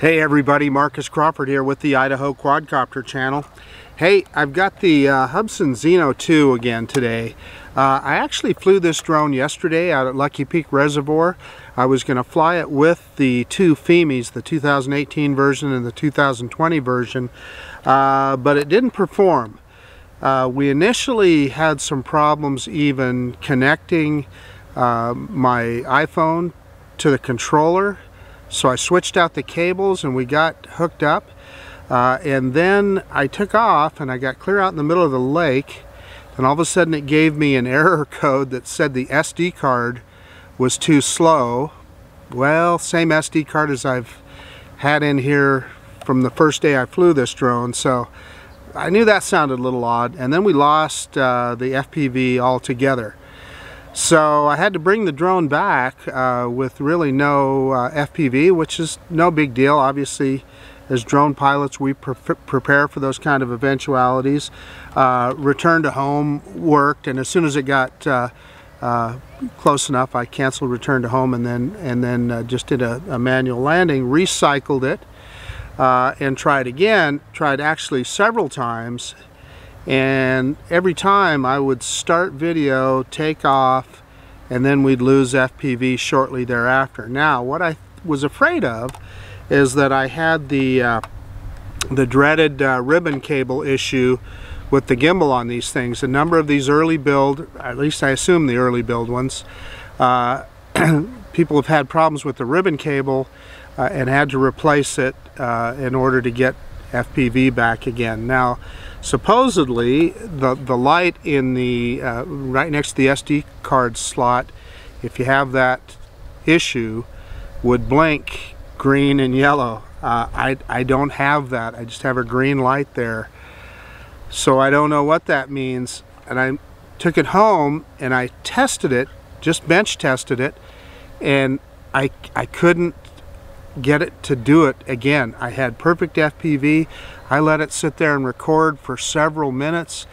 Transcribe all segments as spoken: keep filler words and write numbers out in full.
Hey everybody, Marcus Crawford here with the Idaho Quadcopter Channel. Hey, I've got the uh, Hubsan Zino two again today. Uh, I actually flew this drone yesterday out at Lucky Peak Reservoir. I was going to fly it with the two Fimis, the two thousand eighteen version and the two thousand twenty version, uh, but it didn't perform. Uh, we initially had some problems even connecting uh, my iPhone to the controller. So I switched out the cables and we got hooked up, uh, and then I took off and I got clear out in the middle of the lake, and all of a sudden it gave me an error code that said the S D card was too slow. Well, same S D card as I've had in here from the first day I flew this drone, so I knew that sounded a little odd. And then we lost uh, the F P V altogether. So I had to bring the drone back uh, with really no uh, F P V, which is no big deal. Obviously, as drone pilots, we pre prepare for those kind of eventualities. Uh, return to home worked, and as soon as it got uh, uh, close enough, I canceled return to home, and then and then uh, just did a, a manual landing, recycled it, uh, and tried again. Tried actually several times. And every time I would start video, take off, and then we'd lose F P V shortly thereafter. Now, what I was afraid of is that I had the uh, the dreaded uh, ribbon cable issue with the gimbal on these things. A number of these early build, at least I assume the early build ones, uh, people have had problems with the ribbon cable uh, and had to replace it uh, in order to get F P V back again. Now, supposedly the the light in the uh, right next to the S D card slot, if you have that issue, would blink green and yellow. Uh, I I don't have that. I just have a green light there, so I don't know what that means. And I took it home and I tested it, just bench tested it, and I I couldn't get it to do it again. I had perfect F P V. I let it sit there and record for several minutes.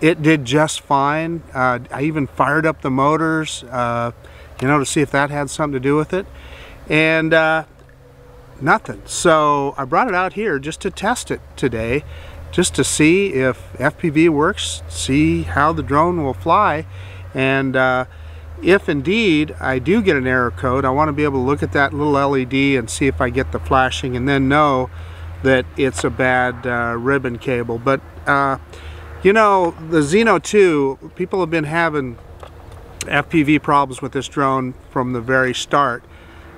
It did just fine. Uh, I even fired up the motors, uh, you know, to see if that had something to do with it, and uh, nothing. So I brought it out here just to test it today, just to see if F P V works, see how the drone will fly, and uh, if indeed I do get an error code, I want to be able to look at that little L E D and see if I get the flashing, and then know that it's a bad uh, ribbon cable. But uh, you know, the Zino two, people have been having F P V problems with this drone from the very start.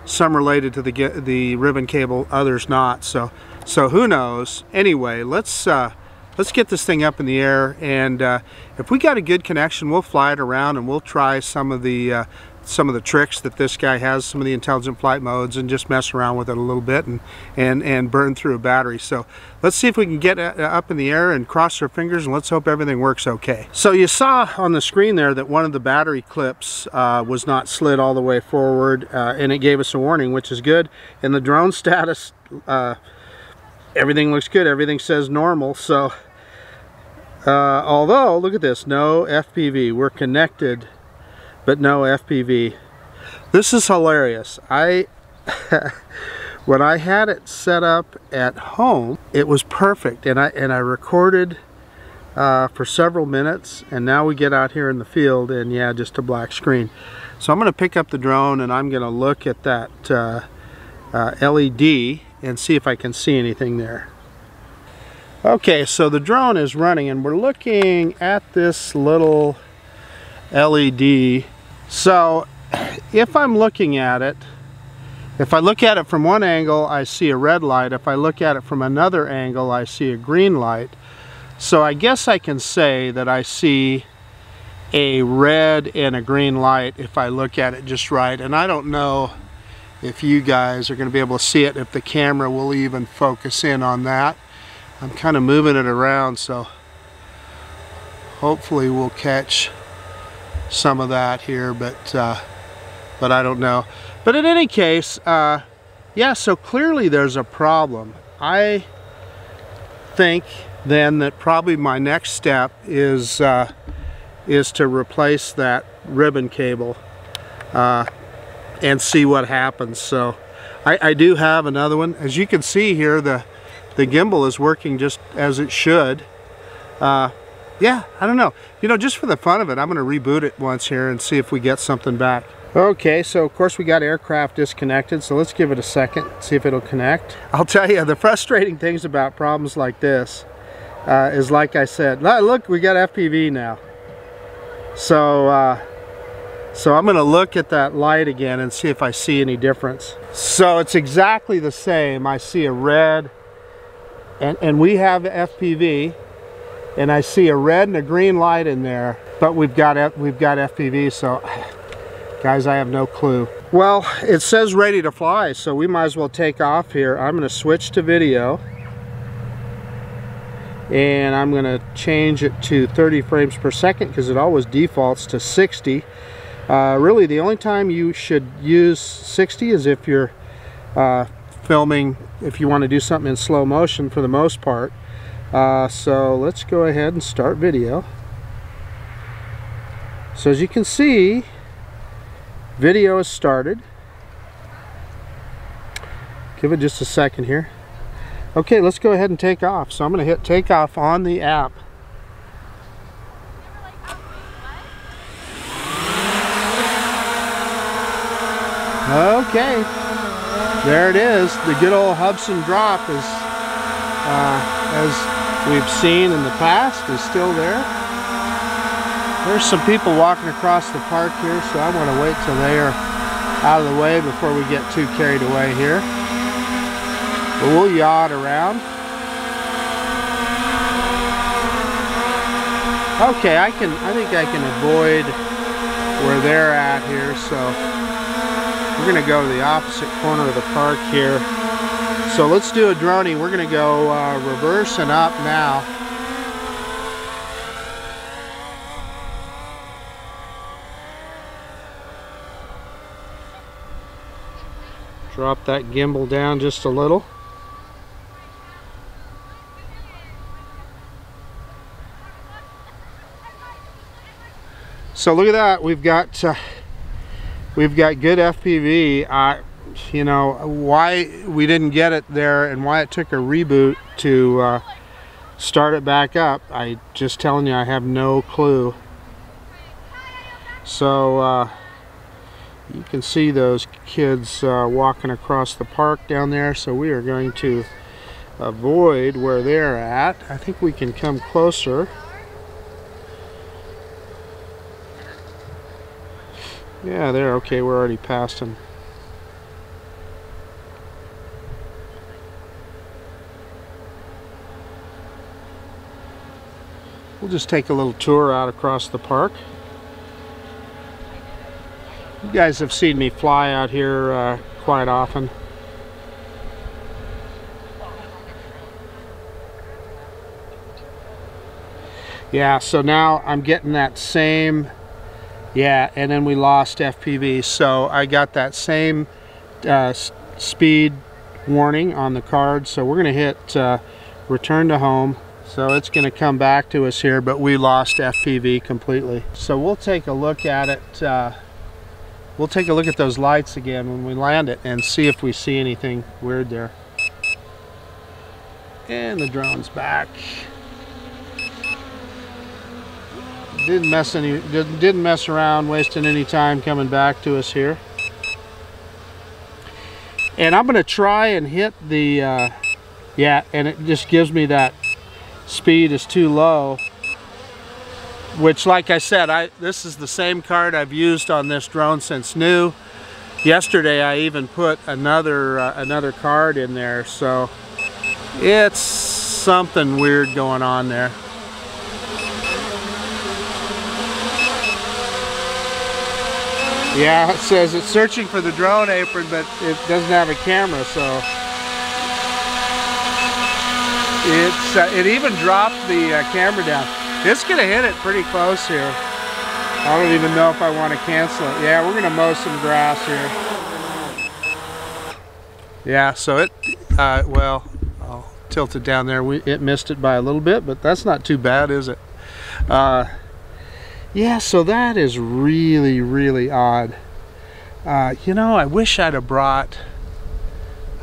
Some related to the the ribbon cable, others not. So, so who knows? Anyway, let's. Uh, Let's get this thing up in the air, and uh, if we got a good connection, we'll fly it around and we'll try some of the uh, some of the tricks that this guy has, some of the intelligent flight modes, and just mess around with it a little bit and and and burn through a battery. So let's see if we can get up in the air and cross our fingers, and let's hope everything works okay. So you saw on the screen there that one of the battery clips uh, was not slid all the way forward, uh, and it gave us a warning, which is good. And the drone status, uh, everything looks good. Everything says normal. So. Uh, although, look at this, no F P V. We're connected, but no F P V. This is hilarious. I, when I had it set up at home, it was perfect, and I and I recorded uh, for several minutes, and now we get out here in the field, and yeah, just a black screen. So I'm going to pick up the drone, and I'm going to look at that uh, uh, L E D and see if I can see anything there. Okay, so the drone is running and we're looking at this little L E D. So if I'm looking at it, if I look at it from one angle, I see a red light. If I look at it from another angle, I see a green light. So I guess I can say that I see a red and a green light if I look at it just right. And I don't know if you guys are going to be able to see it, if the camera will even focus in on that. I'm kind of moving it around, so hopefully we'll catch some of that here, but uh, but I don't know. But in any case, uh, yeah, so clearly there's a problem. I think then that probably my next step is uh, is to replace that ribbon cable uh, and see what happens. So I, I do have another one. As you can see here, the the gimbal is working just as it should. Uh, yeah, I don't know. You know, just for the fun of it, I'm going to reboot it once here and see if we get something back. Okay, so of course we got aircraft disconnected, so let's give it a second, see if it'll connect. I'll tell you, the frustrating things about problems like this uh, is, like I said, look, we got F P V now. So, uh, so I'm going to look at that light again and see if I see any difference. So it's exactly the same. I see a red, and, and we have F P V, and I see a red and a green light in there, but we've got, we've got F P V, so... Guys, I have no clue. Well, it says ready to fly, so we might as well take off here. I'm going to switch to video, and I'm going to change it to thirty frames per second because it always defaults to sixty. Uh, really, the only time you should use sixty is if you're uh, filming, if you want to do something in slow motion for the most part. Uh, so let's go ahead and start video. So as you can see, video is started. Give it just a second here. Okay, let's go ahead and take off. So I'm going to hit take off on the app. Okay, there it is. The good old Hubsan drop is, uh, as we've seen in the past, is still there. There's some people walking across the park here, so I want to wait till they are out of the way before we get too carried away here. But we'll yacht around. Okay, I can. I think I can avoid where they're at here, so we're going to go to the opposite corner of the park here. So let's do a droney. We're going to go uh, reverse and up now. Drop that gimbal down just a little. So look at that. We've got uh, we've got good F P V. I, you know, why we didn't get it there and why it took a reboot to uh, start it back up. I just telling you, I have no clue. So. Uh, You can see those kids uh, walking across the park down there, so we are going to avoid where they're at. I think we can come closer. Yeah, they're okay, we're already past them. We'll just take a little tour out across the park. You guys have seen me fly out here uh, quite often. Yeah, so now I'm getting that same, yeah, and then we lost F P V, so I got that same uh, speed warning on the card, so we're going to hit uh, return to home. So it's going to come back to us here, but we lost F P V completely. So we'll take a look at it. Uh, We'll take a look at those lights again when we land it and see if we see anything weird there. And the drone's back. Didn't mess any, didn't mess around, wasting any time coming back to us here. And I'm gonna try and hit the, uh, yeah, and it just gives me that speed is too low. Which, like I said, I, this is the same card I've used on this drone since new. Yesterday, I even put another uh, another card in there, so it's something weird going on there. Yeah, it says it's searching for the drone apron, but it doesn't have a camera, so. It's, uh, it even dropped the uh, camera down. It's going to hit it pretty close here. I don't even know if I want to cancel it. Yeah, we're going to mow some grass here. Yeah, so it, uh, well, I'll tilt it down there. We, it missed it by a little bit, but that's not too bad, is it? Uh, yeah, so that is really, really odd. Uh, you know, I wish I'd have brought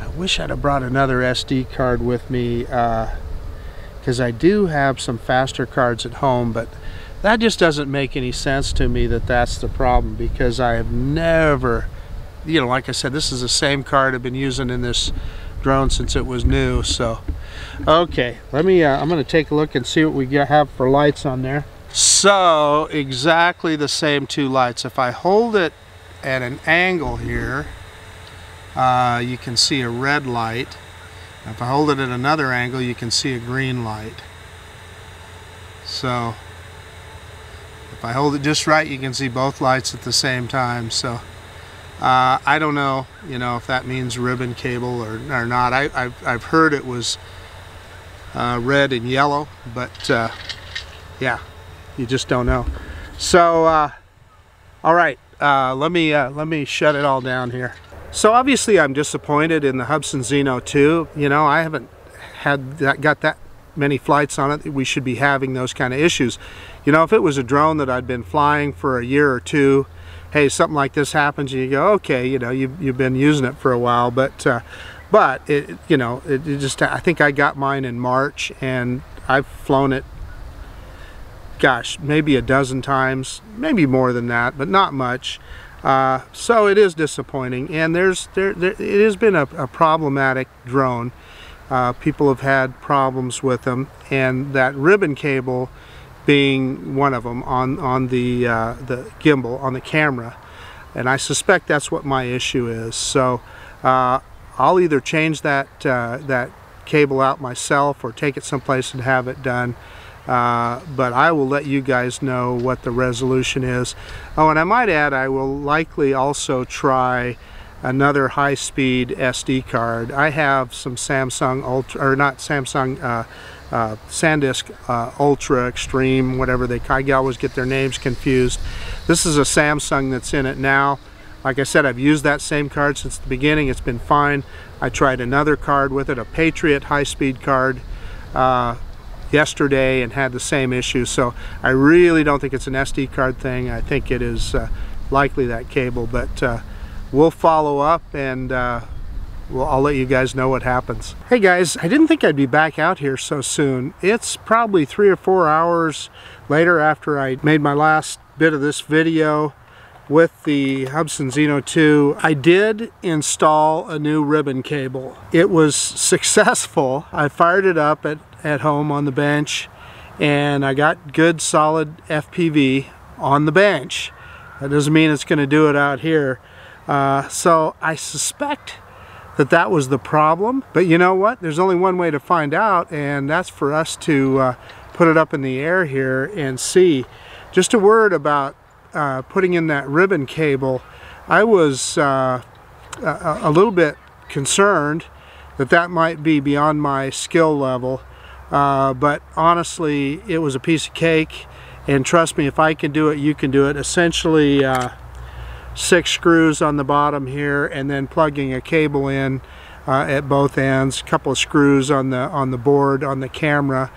I wish I'd have brought another S D card with me, because uh, I do have some faster cards at home, but that just doesn't make any sense to me that that's the problem, because I have never, you know, like I said, this is the same card I've been using in this drone since it was new. So okay, let me uh, I'm going to take a look and see what we have for lights on there. So exactly the same two lights. If I hold it at an angle here, uh, you can see a red light. If I hold it at another angle, you can see a green light. So if I hold it just right, you can see both lights at the same time. So Uh, I don't know, you know, if that means ribbon cable or, or not. I, I've, I've heard it was uh, red and yellow, but uh, yeah, you just don't know. So, uh, all right, uh, let me uh, let me shut it all down here. So obviously, I'm disappointed in the Hubsan Zino two. You know, I haven't had that, got that many flights on it. We should be having those kind of issues. You know, if it was a drone that I'd been flying for a year or two, hey, something like this happens and you go, okay, you know, you've, you've been using it for a while, but uh, but it, you know, it, it just, I think I got mine in March and I've flown it, gosh, maybe a dozen times, maybe more than that, but not much. Uh, so it is disappointing, and there's there, there it has been a, a problematic drone. Uh, people have had problems with them, and that ribbon cable being one of them on on the uh, the gimbal on the camera, and I suspect that's what my issue is. So uh, I'll either change that uh, that cable out myself or take it someplace and have it done. Uh, but I will let you guys know what the resolution is. Oh, and I might add, I will likely also try another high-speed S D card. I have some Samsung Ultra, or not Samsung. Uh, Uh, SanDisk uh, Ultra Extreme, whatever they, I always get their names confused. This is a Samsung that's in it now. Like I said, I've used that same card since the beginning. It's been fine. I tried another card with it, a Patriot high-speed card, uh, yesterday, and had the same issue. So I really don't think it's an S D card thing. I think it is uh, likely that cable, but uh, we'll follow up, and uh, well, I'll let you guys know what happens. Hey guys, I didn't think I'd be back out here so soon. It's probably three or four hours later after I made my last bit of this video with the Hubsan Zino two. I did install a new ribbon cable. It was successful. I fired it up at, at home on the bench, and I got good solid F P V on the bench. That doesn't mean it's going to do it out here. Uh, so I suspect that that was the problem, but you know what, there's only one way to find out, and that's for us to uh, put it up in the air here and see. Just a word about uh, putting in that ribbon cable. I was uh, a, a little bit concerned that that might be beyond my skill level, uh, but honestly it was a piece of cake, and trust me, if I can do it, you can do it. Essentially, uh, six screws on the bottom here, and then plugging a cable in uh, at both ends, a couple of screws on the on the board on the camera,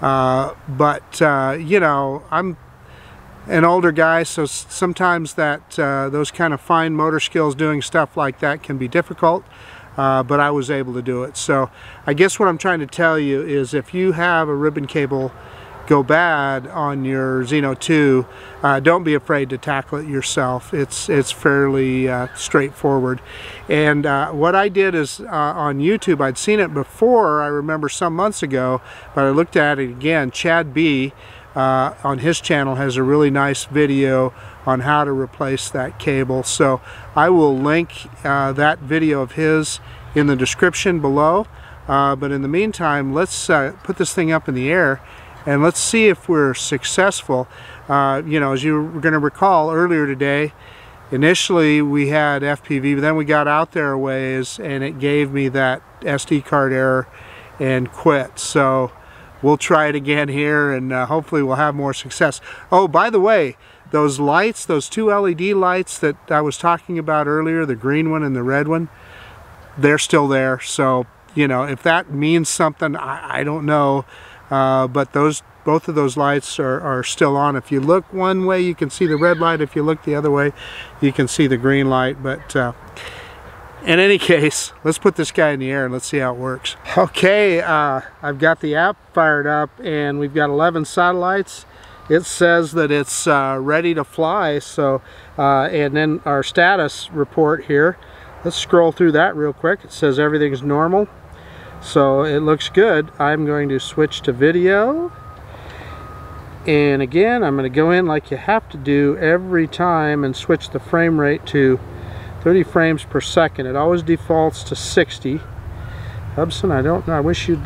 uh, but uh, you know, I'm an older guy, so sometimes that uh, those kind of fine motor skills doing stuff like that can be difficult, uh, but I was able to do it. So I guess what I'm trying to tell you is, if you have a ribbon cable go bad on your Zino two, uh, don't be afraid to tackle it yourself. It's it's fairly uh, straightforward. And uh, what I did is, uh, on YouTube, I'd seen it before, I remember some months ago, but I looked at it again. Chad B uh, on his channel has a really nice video on how to replace that cable. So I will link uh, that video of his in the description below. Uh, but in the meantime, let's uh, put this thing up in the air, and let's see if we're successful. Uh, you know, as you were going to recall earlier today, initially we had F P V, but then we got out there a ways and it gave me that S D card error and quit. So we'll try it again here, and uh, hopefully we'll have more success. Oh, by the way, those lights, those two L E D lights that I was talking about earlier, the green one and the red one, they're still there. So, you know, if that means something, I, I don't know. Uh, but those, both of those lights are, are still on. If you look one way, you can see the red light. If you look the other way, you can see the green light. But uh, In any case, let's put this guy in the air and let's see how it works. Okay, uh, I've got the app fired up and we've got eleven satellites. It says that it's uh, ready to fly, so, uh, and then our status report here. Let's scroll through that real quick. It says everything's normal, so it looks good. I'm going to switch to video. And again, I'm going to go in like you have to do every time and switch the frame rate to thirty frames per second. It always defaults to sixty. Hubsan, I don't know. I wish you'd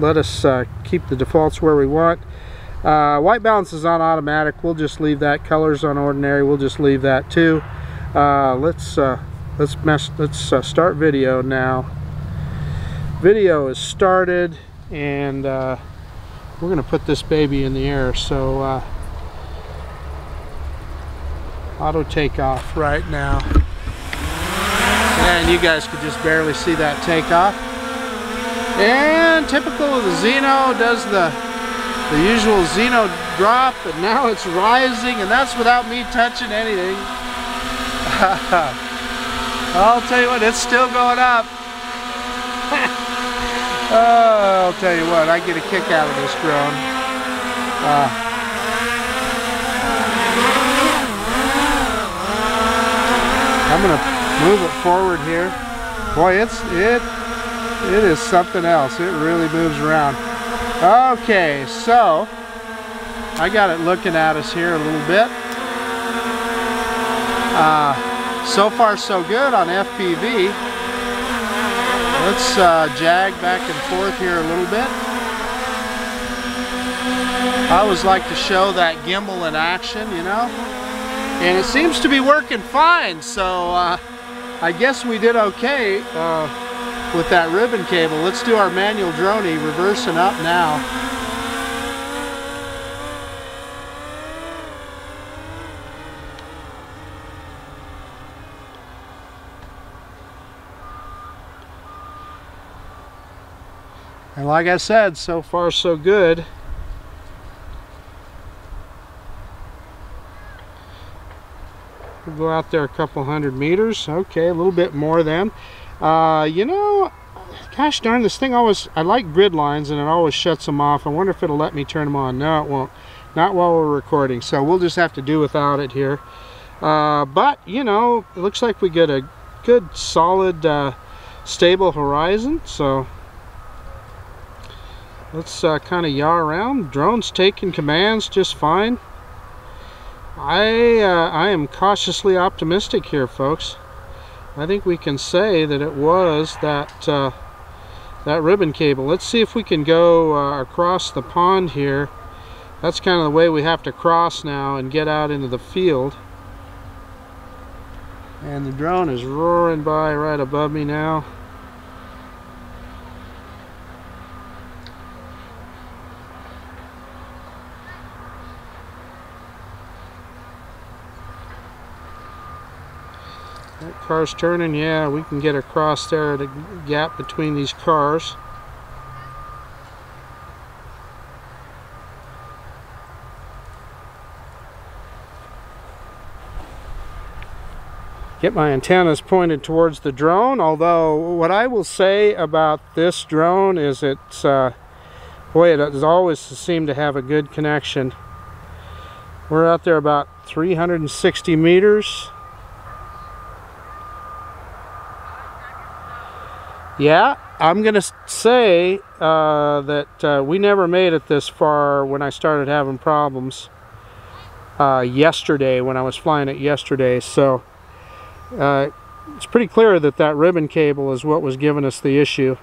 let us uh, keep the defaults where we want. Uh, white balance is on automatic. We'll just leave that. Colors on ordinary. We'll just leave that too. Uh, let's uh, let's mess. Let's uh, start video now. Video is started, and uh, we're gonna put this baby in the air. So uh, auto takeoff right now. And you guys could just barely see that takeoff. And typical of the Zino, does the, the usual Zino drop, and now it's rising, and that's without me touching anything. I'll tell you what, it's still going up. Oh, I'll tell you what, I get a kick out of this drone. Uh, I'm gonna move it forward here. Boy, it's it it is something else. It really moves around. Okay, so I got it looking at us here a little bit. Uh, so far so good on F P V. Let's uh, jag back and forth here a little bit. I always like to show that gimbal in action, you know. And it seems to be working fine, so uh, I guess we did okay uh, with that ribbon cable. Let's do our manual droney, reversing up now. And like I said, so far so good. Go out there a couple hundred meters. Okay, a little bit more then. Uh, you know, gosh darn, this thing always, I like grid lines and it always shuts them off. I wonder if it'll let me turn them on. No, it won't. Not while we're recording. So we'll just have to do without it here. Uh, but, you know, it looks like we get a good, solid, uh, stable horizon. So let's uh, kind of yaw around. Drone's taking commands just fine. I, uh, I am cautiously optimistic here, folks. I think we can say that it was that, uh, that ribbon cable. Let's see if we can go uh, across the pond here. That's kind of the way we have to cross now and get out into the field. And the drone is roaring by right above me now. Car's turning, yeah, we can get across there at a gap between these cars. Get my antennas pointed towards the drone, although what I will say about this drone is it's, uh, boy, it does always seem to have a good connection. We're out there about three hundred sixty meters. Yeah, I'm gonna say uh, that uh, we never made it this far when I started having problems uh, yesterday, when I was flying it yesterday. So uh, it's pretty clear that that ribbon cable is what was giving us the issue.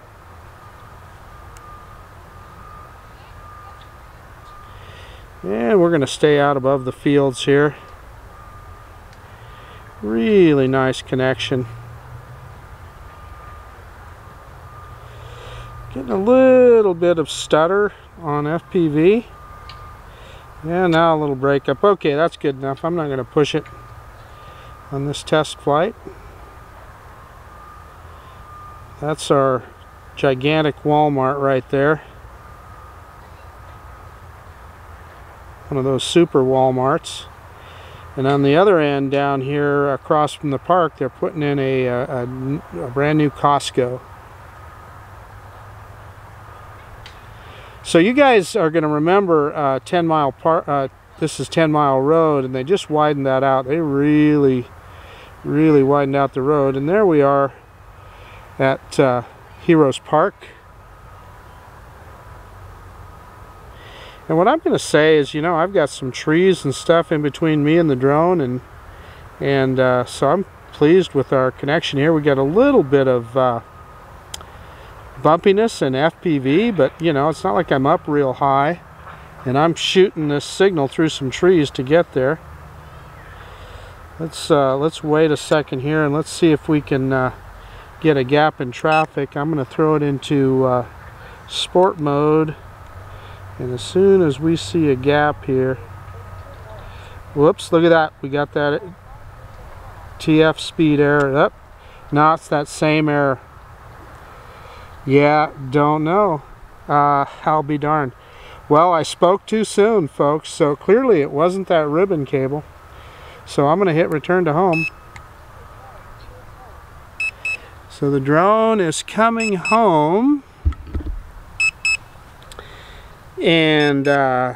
And we're gonna stay out above the fields here. Really nice connection. Getting a little bit of stutter on F P V. Yeah, now a little breakup. Okay, that's good enough. I'm not going to push it on this test flight. That's our gigantic Walmart right there. One of those super Walmarts. And on the other end down here across from the park, they're putting in a, a, a brand new Costco. So you guys are going to remember uh, ten mile park. Uh, this is ten mile road, and they just widened that out. They really, really widened out the road. And there we are at uh, Heroes Park. And what I'm going to say is, you know, I've got some trees and stuff in between me and the drone, and and uh, so I'm pleased with our connection here. We got a little bit of uh, bumpiness in F P V, but you know, it's not like I'm up real high, and I'm shooting this signal through some trees to get there. Let's uh, let's wait a second here, and let's see if we can uh, get a gap in traffic. I'm going to throw it into uh, sport mode. And as soon as we see a gap here, whoops, look at that. We got that T F speed error up. Now it's that same error. Yeah, don't know. Uh, I'll be darned. Well, I spoke too soon, folks. So clearly it wasn't that ribbon cable. So I'm going to hit return to home. So the drone is coming home. And, uh,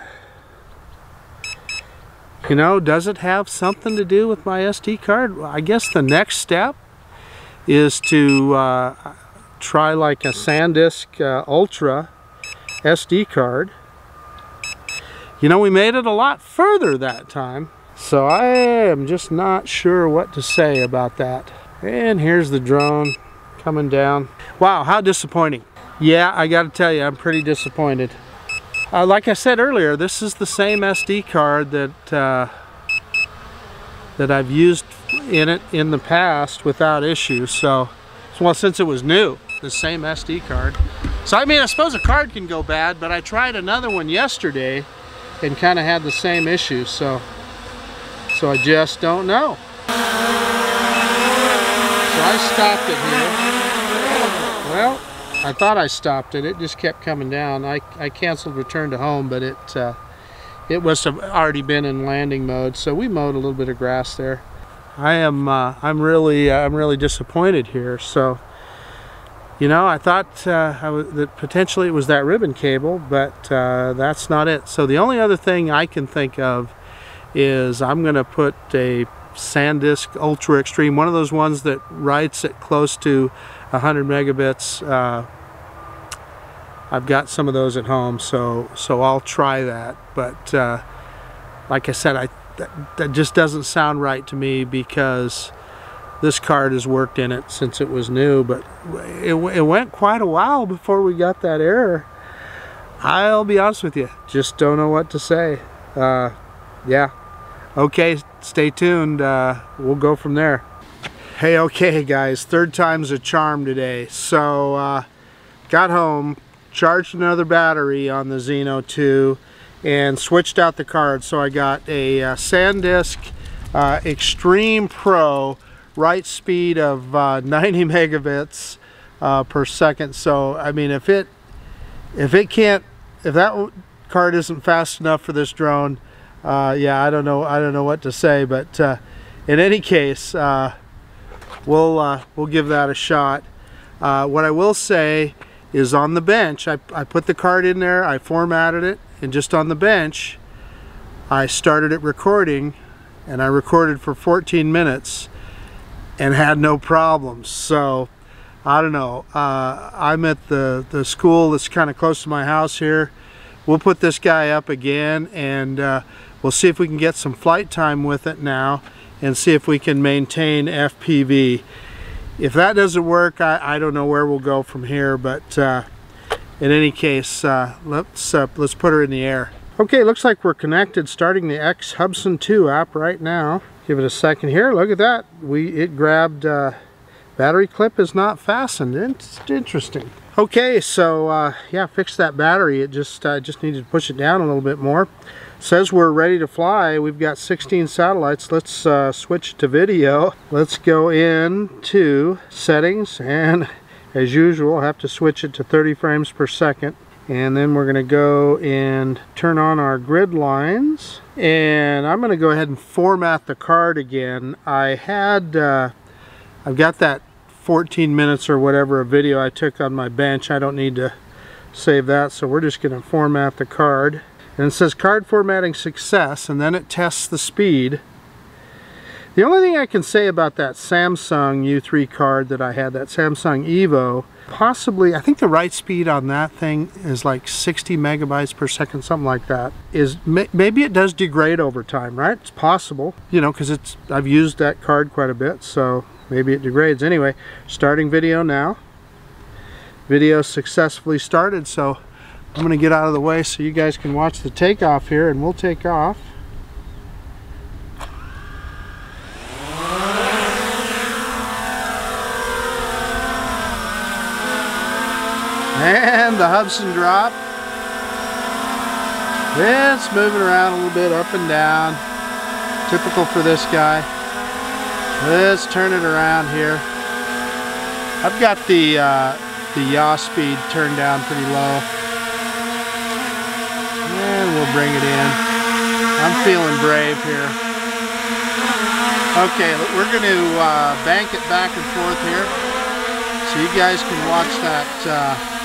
you know, does it have something to do with my S D card? Well, I guess the next step is to uh, try like a SanDisk uh, Ultra S D card. You know, we made it a lot further that time. So I am just not sure what to say about that. And here's the drone coming down. Wow, how disappointing. Yeah, I got to tell you, I'm pretty disappointed. Uh, like I said earlier, this is the same S D card that uh, that I've used in it in the past without issue. So, well, since it was new, the same S D card. So, I mean, I suppose a card can go bad, but I tried another one yesterday and kind of had the same issue. So, so I just don't know. So I stopped it here. Well, I thought I stopped it. It just kept coming down. I, I canceled return to home, but it uh, it must have already been in landing mode. So we mowed a little bit of grass there. I am uh, I'm really uh, I'm really disappointed here. So, you know, I thought uh, I w that potentially it was that ribbon cable, but uh, that's not it. So the only other thing I can think of is I'm going to put a SanDisk Ultra Extreme, one of those ones that writes at close to one hundred megabits. uh, I've got some of those at home, so so I'll try that, but uh, like I said, I that, that just doesn't sound right to me, because this card has worked in it since it was new, but it, it went quite a while before we got that error. I'll be honest with you, just don't know what to say. Uh, yeah, okay, stay tuned. Uh, we'll go from there. Hey, okay guys, third time's a charm today. So uh, got home, charged another battery on the Zino two, and switched out the card. So I got a uh, SanDisk uh, Extreme Pro, write speed of uh, ninety megabits uh, per second. So I mean, if it if it can't if that card isn't fast enough for this drone, Uh, yeah, I don't know. I don't know what to say, but uh, in any case, uh, we'll uh, we'll give that a shot. Uh, what I will say is, on the bench, I, I put the card in there, I formatted it, and just on the bench, I started it recording, and I recorded for fourteen minutes, and had no problems. So I don't know. Uh, I'm at the the school that's kind of close to my house here. We'll put this guy up again, and uh, we'll see if we can get some flight time with it now, and see if we can maintain F P V. If that doesn't work, I, I don't know where we'll go from here, but uh, in any case, uh, let's uh, let's put her in the air. Okay, looks like we're connected, starting the X Hubsan two app right now. Give it a second here. Look at that. We it grabbed. Uh, battery clip is not fastened. It's interesting. Okay, so uh, yeah, fixed that battery. It just uh, just needed to push it down a little bit more. Says we're ready to fly. We've got sixteen satellites. Let's uh, switch to video. Let's go into settings, and as usual, have to switch it to thirty frames per second. And then we're going to go and turn on our grid lines. And I'm going to go ahead and format the card again. I had, uh, I've got that fourteen minutes or whatever a video I took on my bench. I don't need to save that, so we're just going to format the card. And it says card formatting success, and then it tests the speed. The only thing I can say about that Samsung U three card that I had, that Samsung Evo, possibly, I think the write speed on that thing is like sixty megabytes per second, something like that. Is maybe it does degrade over time, right? It's possible, you know, because it's I've used that card quite a bit, so maybe it degrades. Anyway, starting video now. Video successfully started, so I'm going to get out of the way so you guys can watch the takeoff here, and we'll take off. And the Hubsan drop. It's moving around a little bit, up and down. Typical for this guy. Let's turn it around here. I've got the uh, the yaw speed turned down pretty low. And we'll bring it in. I'm feeling brave here. Okay, we're going to uh, bank it back and forth here, so you guys can watch that. Uh,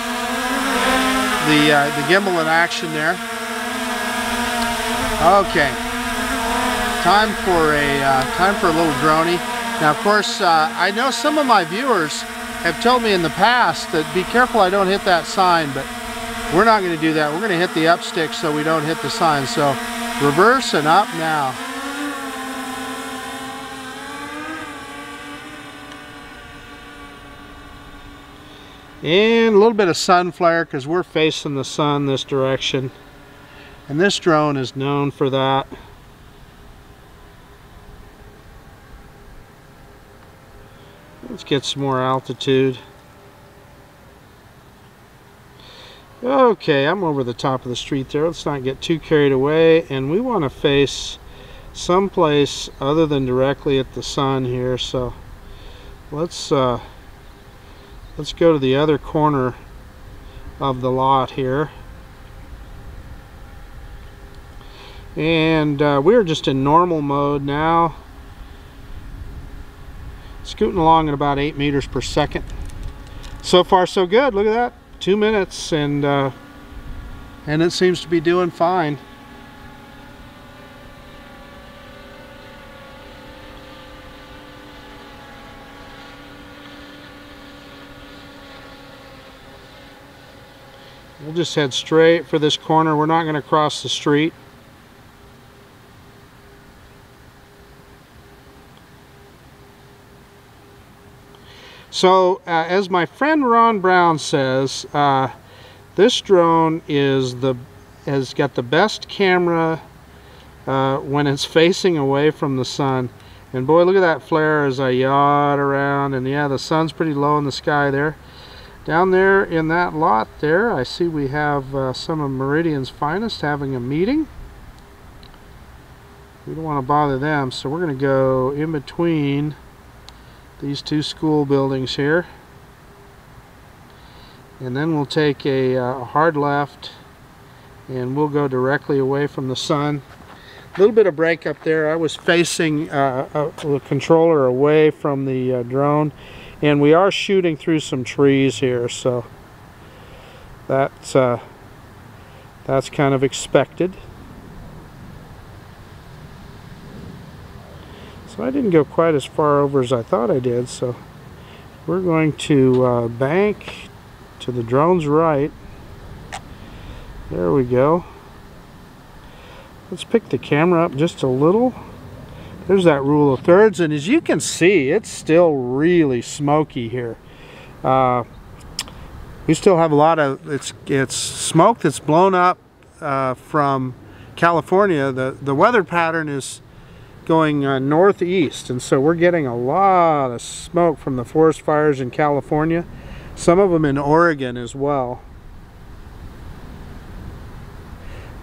The, uh, the gimbal in action there. Okay, time for a uh, time for a little droney. Now, of course, uh, I know some of my viewers have told me in the past that be careful I don't hit that sign, but we're not going to do that. We're going to hit the up stick so we don't hit the sign. So reverse and up now. And a little bit of sun flare because we're facing the sun this direction, and this drone is known for that. Let's get some more altitude. Okay, I'm over the top of the street there. Let's not get too carried away, and we want to face someplace other than directly at the sun here, so let's uh, Let's go to the other corner of the lot here. And uh, we're just in normal mode now. Scooting along at about eight meters per second. So far so good. Look at that. Two minutes and, uh, and it seems to be doing fine. We'll just head straight for this corner. We're not going to cross the street. So, uh, as my friend Ron Brown says, uh, this drone is the has got the best camera uh, when it's facing away from the sun. And boy, look at that flare as I yaw around. And yeah, the sun's pretty low in the sky there. Down there in that lot there, I see we have uh, some of Meridian's finest having a meeting. We don't want to bother them, so we're going to go in between these two school buildings here. And then we'll take a, uh, a hard left, and we'll go directly away from the sun. A little bit of break up there. I was facing uh, a, the controller away from the uh, drone. And we are shooting through some trees here, so that's, uh, that's kind of expected. So I didn't go quite as far over as I thought I did, so we're going to uh, bank to the drone's right. There we go. Let's pick the camera up just a little. There's that rule of thirds, and as you can see, it's still really smoky here. Uh, we still have a lot of it's it's smoke that's blown up uh, from California. The the weather pattern is going uh, northeast, and so we're getting a lot of smoke from the forest fires in California. Some of them in Oregon as well.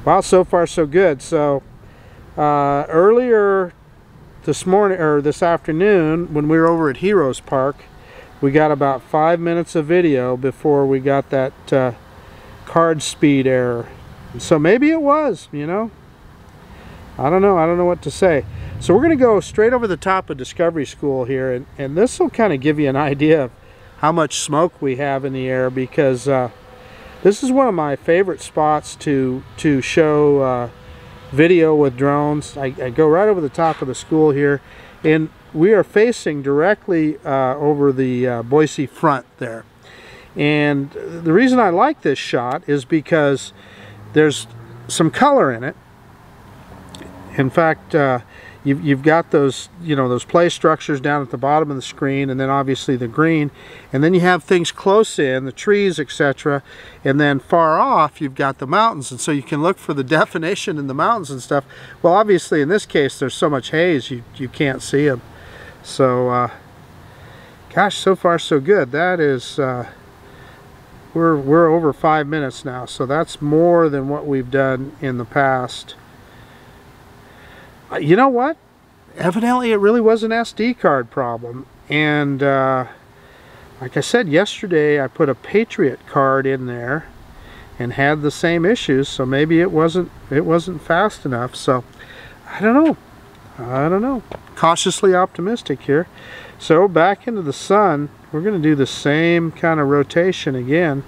Wow, so far so good. So uh, earlier this morning or this afternoon, when we were over at Heroes Park, we got about five minutes of video before we got that uh, card speed error. So maybe it was, you know. I don't know. I don't know what to say. So we're going to go straight over the top of Discovery School here, and, and this will kind of give you an idea of how much smoke we have in the air, because uh, this is one of my favorite spots to to show uh, video with drones. I, I go right over the top of the school here, and we are facing directly uh, over the uh, Boise front there. And the reason I like this shot is because there's some color in it. In fact, uh, you've, you've got those, you know, those play structures down at the bottom of the screen, and then obviously the green, and then you have things close in, the trees, et cetera, and then far off you've got the mountains, and so you can look for the definition in the mountains and stuff. Well, obviously in this case there's so much haze you, you can't see them. So, uh, gosh, so far so good. That is, uh, we're, we're over five minutes now, so that's more than what we've done in the past. You know what? Evidently, it really was an S D card problem. And uh, like I said yesterday, I put a Patriot card in there and had the same issues. So maybe it wasn't it wasn't fast enough. So I don't know. I don't know. Cautiously optimistic here. So back into the sun. We're going to do the same kind of rotation again.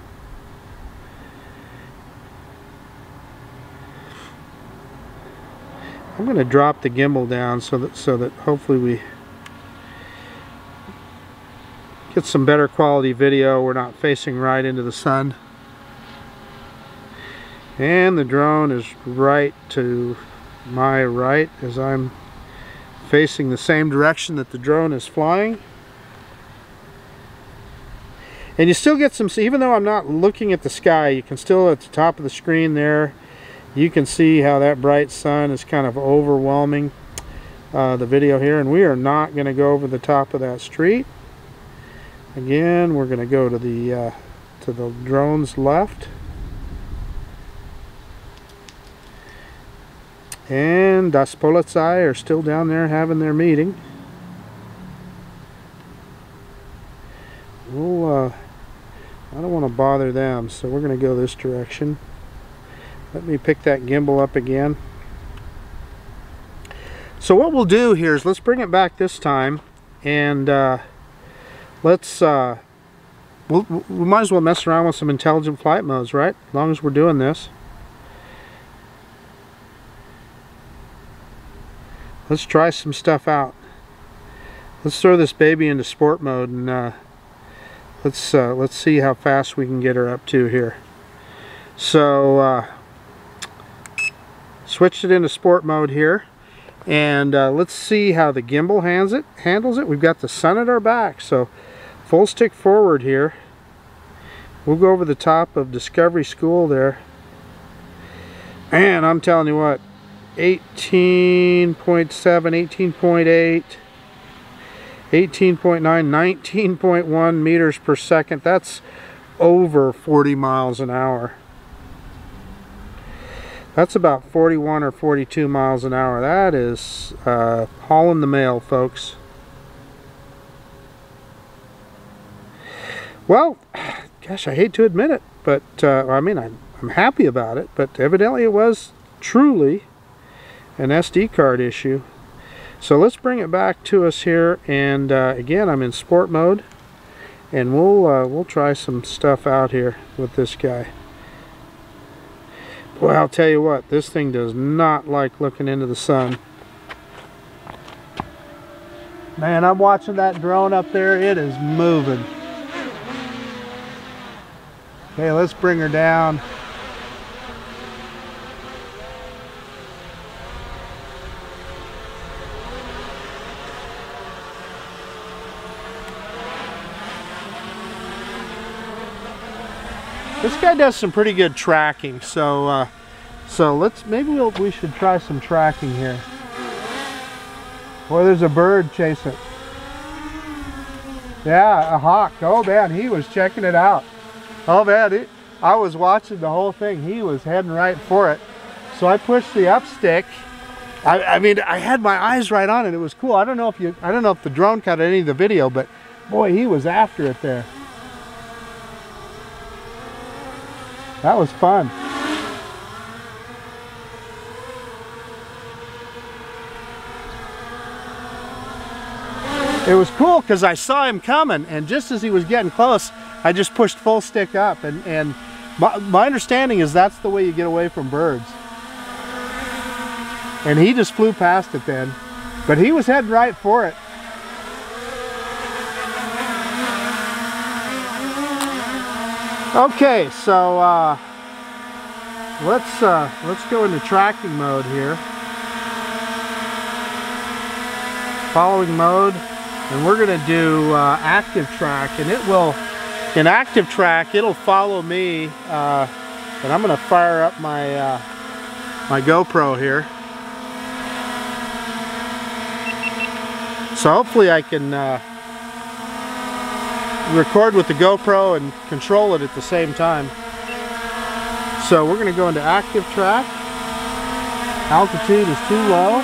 I'm going to drop the gimbal down so that so that hopefully we get some better quality video. We're not facing right into the sun. And the drone is right to my right as I'm facing the same direction that the drone is flying. And you still get some, even though I'm not looking at the sky, you can still, at the top of the screen there, you can see how that bright sun is kind of overwhelming uh, the video here. And we are not going to go over the top of that street. Again, we're going to go to the uh, to the drone's left. And Das Polizei are still down there having their meeting. We'll, uh, I don't want to bother them, so we're going to go this direction. Let me pick that gimbal up again. So what we'll do here is let's bring it back this time, and uh, let's uh, we'll, we might as well mess around with some intelligent flight modes, right? As long as we're doing this. Let's try some stuff out. Let's throw this baby into sport mode, and uh, let's uh, let's see how fast we can get her up to here. So. Uh, Switched it into sport mode here, and uh, let's see how the gimbal hands it, handles it. We've got the sun at our back, so full stick forward here. We'll go over the top of Discovery School there. And I'm telling you what, eighteen point seven, eighteen point eight, eighteen point nine, nineteen point one meters per second. That's over forty miles an hour. That's about forty-one or forty-two miles an hour. That is uh, hauling the mail, folks. Well, gosh, I hate to admit it, but uh, I mean, I'm, I'm happy about it, but evidently it was truly an S D card issue. So let's bring it back to us here, and uh, again, I'm in sport mode, and we'll, uh, we'll try some stuff out here with this guy. Well, I'll tell you what, this thing does not like looking into the sun. Man, I'm watching that drone up there. It is moving. Okay, let's bring her down. This guy does some pretty good tracking, so uh, so let's maybe we'll, we should try some tracking here. Boy, there's a bird chasing. Yeah, a hawk. Oh man, he was checking it out. Oh man, it, I was watching the whole thing. He was heading right for it. So I pushed the up stick. I, I mean, I had my eyes right on it. It was cool. I don't know if you, I don't know if the drone caught any of the video, but boy, he was after it there. That was fun. It was cool because I saw him coming, and just as he was getting close, I just pushed full stick up, and, and my, my understanding is that's the way you get away from birds. And he just flew past it then, but he was heading right for it. Okay, so uh, let's, uh, let's go into tracking mode here. Following mode. And we're going to do uh, active track, and it will, in active track, it'll follow me, uh, and I'm going to fire up my, uh, my GoPro here. So hopefully I can uh, record with the GoPro and control it at the same time. So we're going to go into active track. Altitude is too low,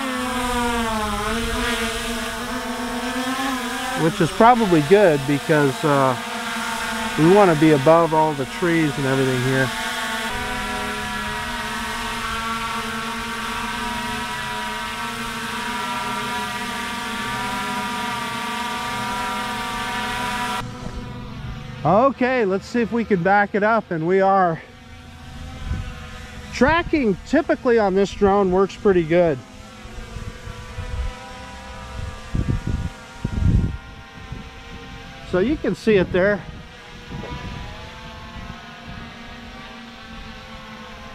which is probably good because uh, we want to be above all the trees and everything here. Okay, let's see if we can back it up, and we are. Tracking typically on this drone works pretty good. So you can see it there.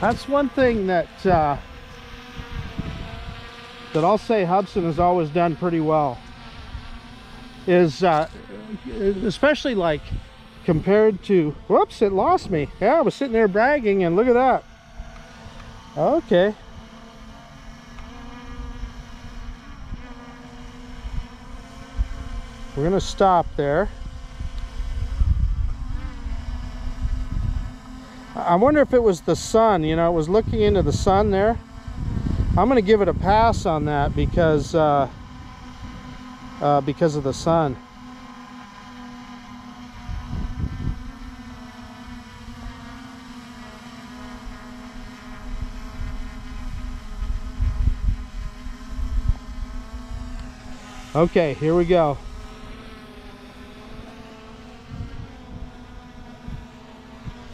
That's one thing that uh, that I'll say Hubsan has always done pretty well. Is uh, especially like compared to, whoops, it lost me. Yeah, I was sitting there bragging, and look at that. Okay. We're gonna stop there. I wonder if it was the sun, you know, it was looking into the sun there. I'm going to give it a pass on that because uh, uh, because of the sun. Okay, here we go.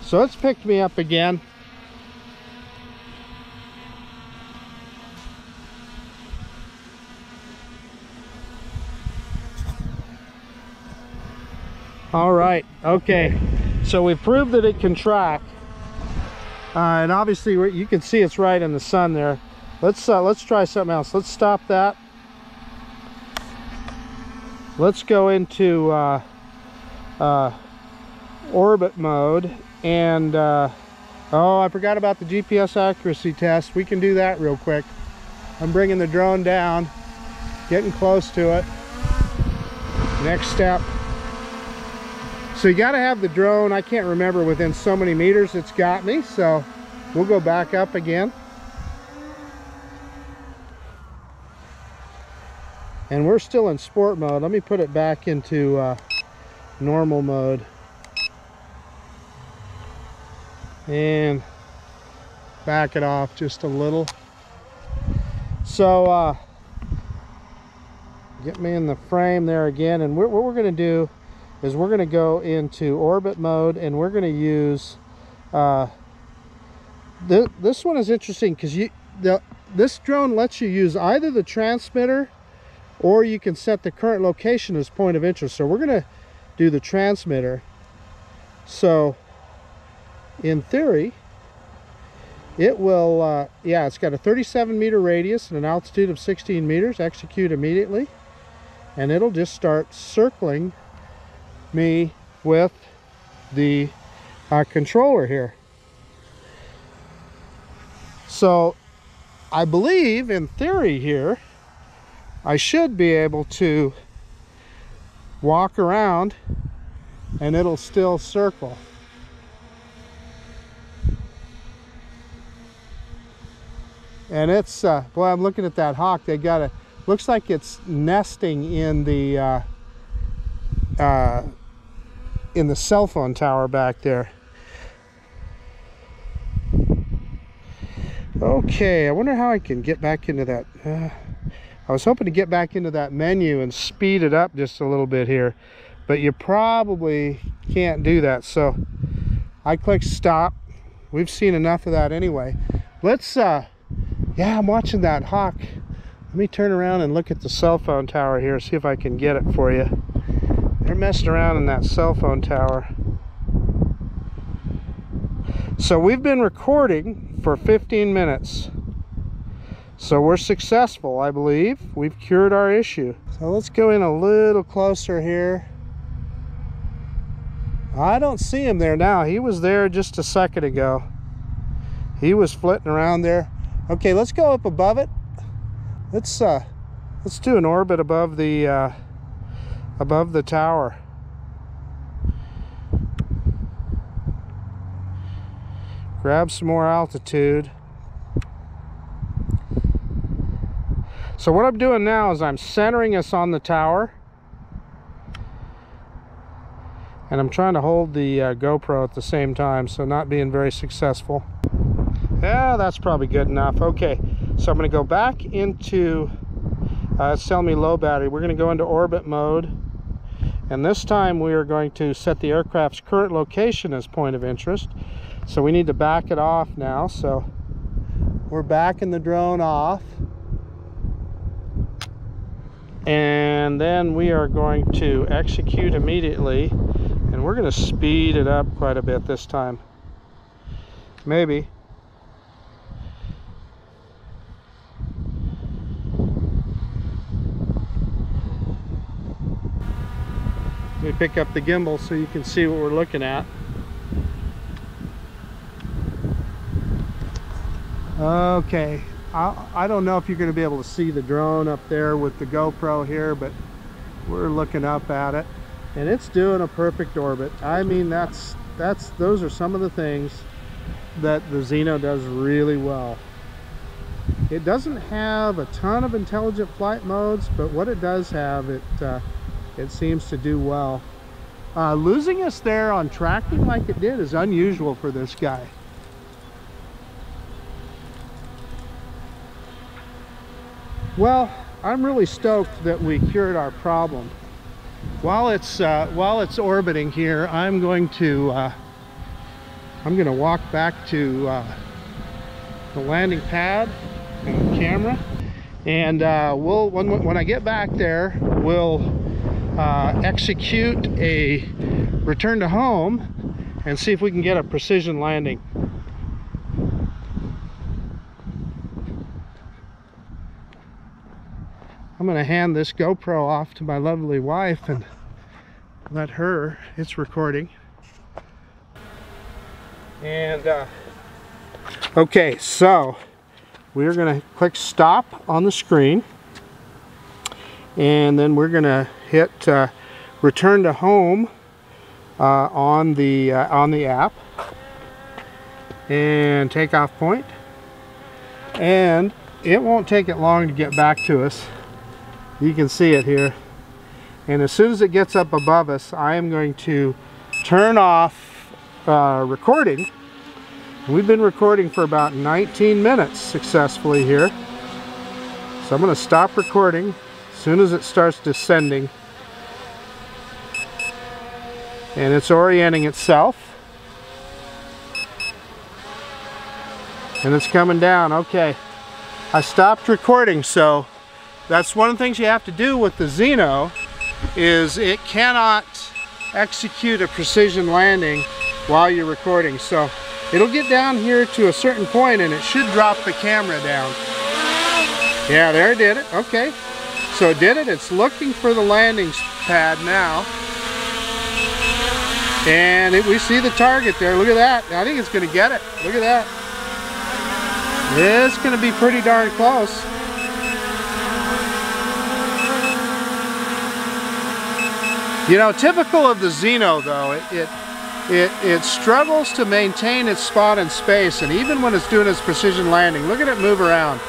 So it's picked me up again. All right, okay. So we proved that it can track. Uh, and obviously you can see it's right in the sun there. Let's, uh, let's try something else. Let's stop that. Let's go into uh, uh, orbit mode. And uh, oh, I forgot about the G P S accuracy test. We can do that real quick. I'm bringing the drone down, getting close to it. Next step. So you got to have the drone, I can't remember, within so many meters. It's got me, so we'll go back up again. And we're still in sport mode. Let me put it back into uh, normal mode. And back it off just a little. So uh, get me in the frame there again, and we're, what we're going to do is we're going to go into orbit mode, and we're going to use uh, th this one is interesting because you the this drone lets you use either the transmitter, or you can set the current location as point of interest. So we're going to do the transmitter. So in theory, it will, uh, yeah, it's got a thirty-seven meter radius and an altitude of sixteen meters. Execute immediately. And it'll just start circling me with the uh, controller here. So I believe, in theory here, I should be able to walk around and it'll still circle. And it's, uh, boy, I'm looking at that hawk. They got a, looks like it's nesting in the, uh, uh, in the cell phone tower back there. Okay, I wonder how I can get back into that. Uh, I was hoping to get back into that menu and speed it up just a little bit here, but you probably can't do that. So I click stop. We've seen enough of that anyway. Let's, uh, yeah, I'm watching that hawk. Let me turn around and look at the cell phone tower here, see if I can get it for you. They're messing around in that cell phone tower. So we've been recording for fifteen minutes. So we're successful, I believe. We've cured our issue. So let's go in a little closer here. I don't see him there now. He was there just a second ago. He was flitting around there. Okay, let's go up above it. Let's uh, let's do an orbit above the uh, above the tower. Grab some more altitude. So what I'm doing now is I'm centering us on the tower, and I'm trying to hold the uh, GoPro at the same time, so not being very successful. Yeah, that's probably good enough. Okay, so I'm going to go back into, uh, it's telling me low battery. We're going to go into orbit mode, and this time we are going to set the aircraft's current location as point of interest. So we need to back it off now. So we're backing the drone off, and then we are going to execute immediately, and we're going to speed it up quite a bit this time. Maybe. Let me pick up the gimbal so you can see what we're looking at. Okay, I, I don't know if you're going to be able to see the drone up there with the GoPro here, but we're looking up at it, and it's doing a perfect orbit. I mean, that's that's those are some of the things that the Zino does really well. It doesn't have a ton of intelligent flight modes, but what it does have, it uh, it seems to do well. Uh, losing us there on tracking like it did is unusual for this guy. Well, I'm really stoked that we cured our problem. While it's uh, while it's orbiting here, I'm going to uh, I'm going to walk back to uh, the landing pad and the camera, and uh, we'll when when I get back there, we'll Uh, execute a return to home and see if we can get a precision landing. I'm going to hand this GoPro off to my lovely wife and let her, it's recording. And uh, okay, so we're going to click stop on the screen, and then we're going to hit uh, return to home uh, on the uh, on the app, and takeoff point, and it won't take it long to get back to us. You can see it here, and as soon as it gets up above us, I am going to turn off uh, recording. We've been recording for about nineteen minutes successfully here, so I'm going to stop recording as soon as it starts descending, and it's orienting itself, and it's coming down. Okay, I stopped recording. So that's one of the things you have to do with the Zino, is it cannot execute a precision landing while you're recording. So it'll get down here to a certain point, and it should drop the camera down. Yeah, there, it did it. Okay, so it did it. It's looking for the landing pad now, and it, we see the target there. Look at that. I think it's going to get it. Look at that. It's going to be pretty darn close. You know, typical of the Zino though, it it it, it struggles to maintain its spot in space, and even when it's doing its precision landing, look at it move around.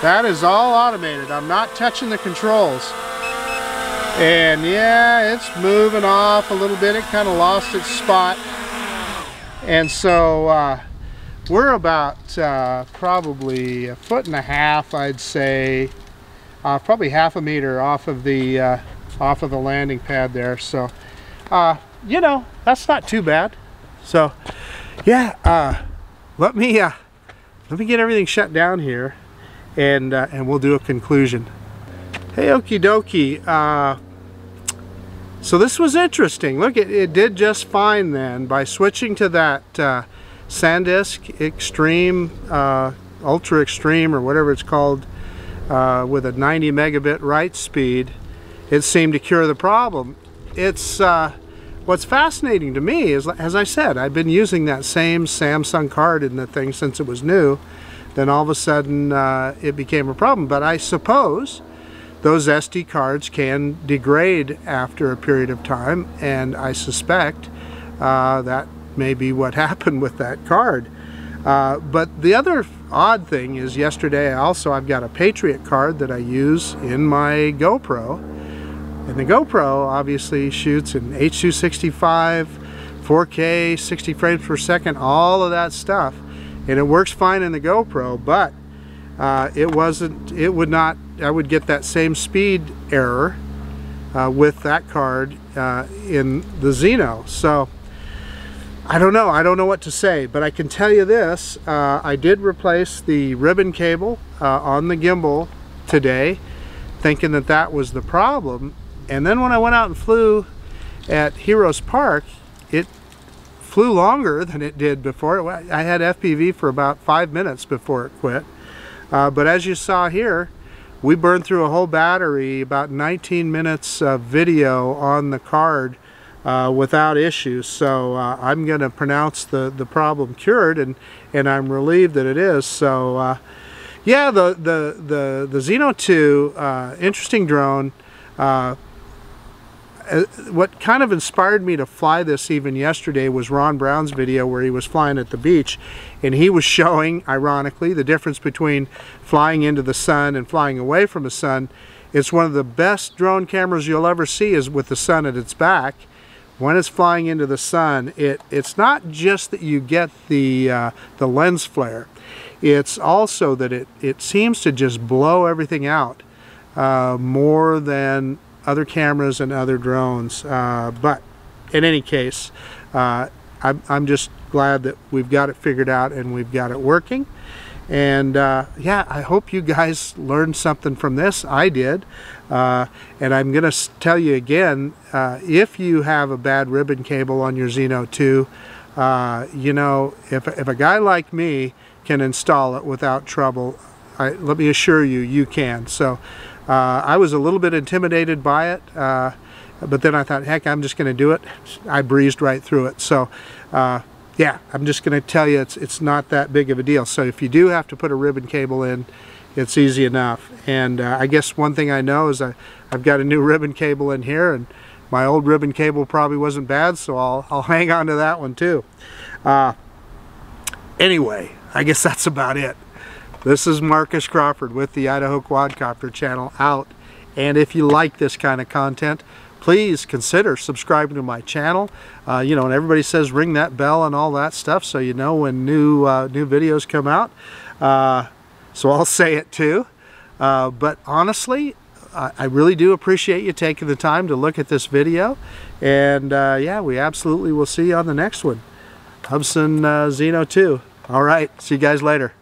That is all automated. I'm not touching the controls. And yeah, it's moving off a little bit. It kind of lost its spot. And so uh, We're about uh, probably a foot and a half, I'd say, uh, probably half a meter off of the uh, off of the landing pad there. So, uh, you know, that's not too bad. So, yeah, uh, let me uh, let me get everything shut down here, and uh, and we'll do a conclusion. Hey, okie dokie. Uh, so this was interesting. Look, it, it did just fine then by switching to that uh, SanDisk Extreme, uh, Ultra Extreme, or whatever it's called, uh, with a ninety megabit write speed. It seemed to cure the problem. It's uh, what's fascinating to me is, as I said, I've been using that same Samsung card in the thing since it was new. Then all of a sudden uh, it became a problem. But I suppose those S D cards can degrade after a period of time, and I suspect uh, that may be what happened with that card. Uh, but the other odd thing is, yesterday also I've got a Patriot card that I use in my GoPro, and the GoPro obviously shoots in H two sixty-five, four K, sixty frames per second, all of that stuff, and it works fine in the GoPro, but uh, it wasn't, it would not, I would get that same speed error uh, with that card uh, in the Zino. So I don't know, I don't know what to say, but I can tell you this, uh, I did replace the ribbon cable uh, on the gimbal today, thinking that that was the problem, and then when I went out and flew at Heroes Park, it flew longer than it did before. I had F P V for about five minutes before it quit, uh, but as you saw here, we burned through a whole battery, about nineteen minutes of video on the card uh, without issue. So uh, I'm going to pronounce the, the problem cured, and, and I'm relieved that it is. So uh, yeah, the, the, the, the Zino two, uh, interesting drone. Uh, what kind of inspired me to fly this even yesterday was Ron Brown's video where he was flying at the beach, and he was showing, ironically, the difference between flying into the sun and flying away from the sun. It's one of the best drone cameras you'll ever see is with the sun at its back. When it's flying into the sun, it it's not just that you get the uh, the lens flare, it's also that it it seems to just blow everything out uh, more than other cameras and other drones. Uh, but in any case, uh, I'm, I'm just glad that we've got it figured out and we've got it working. And uh, yeah, I hope you guys learned something from this. I did. Uh, and I'm gonna tell you again, uh, if you have a bad ribbon cable on your Zino two, uh, you know, if, if a guy like me can install it without trouble, I, let me assure you, you can. So. Uh, I was a little bit intimidated by it, uh, but then I thought, heck, I'm just going to do it. I breezed right through it. So, uh, yeah, I'm just going to tell you it's, it's not that big of a deal. So if you do have to put a ribbon cable in, it's easy enough. And uh, I guess one thing I know is I, I've got a new ribbon cable in here, and my old ribbon cable probably wasn't bad, so I'll, I'll hang on to that one too. Uh, anyway, I guess that's about it. This is Marcus Crawford with the Idaho Quadcopter Channel out. And if you like this kind of content, please consider subscribing to my channel. Uh, you know, and everybody says ring that bell and all that stuff so you know when new, uh, new videos come out. Uh, so I'll say it too. Uh, but honestly, I, I really do appreciate you taking the time to look at this video. And uh, yeah, we absolutely will see you on the next one. Hubsan uh, Zino two. All right, see you guys later.